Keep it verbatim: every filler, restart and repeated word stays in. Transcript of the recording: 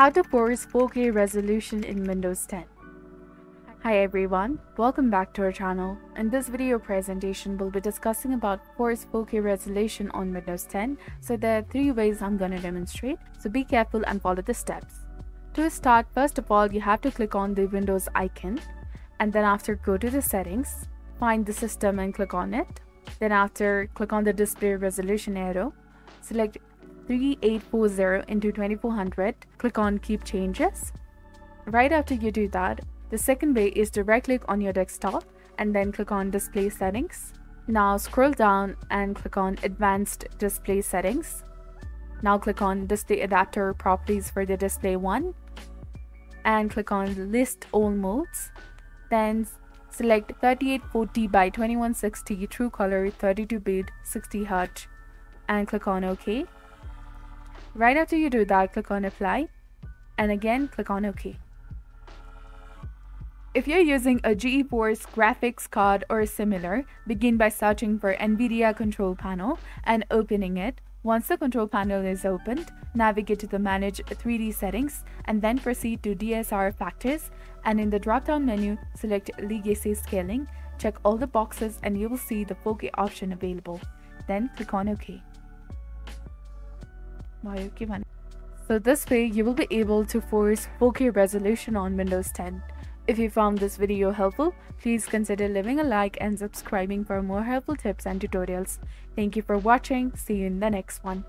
How to Pause four K Resolution in Windows ten. Hi everyone, welcome back to our channel. In this video presentation, we'll be discussing about pause four K resolution on Windows ten. So there are three ways I'm gonna demonstrate. So be careful and follow the steps. To start, first of all, you have to click on the Windows icon. And then after, go to the settings, find the system and click on it. Then after, click on the display resolution arrow. Select thirty-eight forty into twenty-four hundred, click on Keep Changes. Right after you do that, the second way is to right click on your desktop and then click on Display Settings. Now scroll down and click on Advanced Display Settings. Now click on Display Adapter Properties for the Display one and click on List All Modes. Then select thirty-eight forty by twenty-one sixty True Color thirty-two bit sixty hertz and click on OK. Right after you do that, click on Apply and again click on OK. If you're using a GeForce graphics card or similar, begin by searching for NVIDIA Control Panel and opening it. Once the Control Panel is opened, navigate to the Manage three D Settings and then proceed to D S R Factors, and in the drop-down menu, select Legacy Scaling, check all the boxes and you will see the four K option available. Then click on OK. So this way you will be able to force four K resolution on Windows ten. If you found this video helpful, please consider leaving a like and subscribing for more helpful tips and tutorials. Thank you for watching. See you in the next one.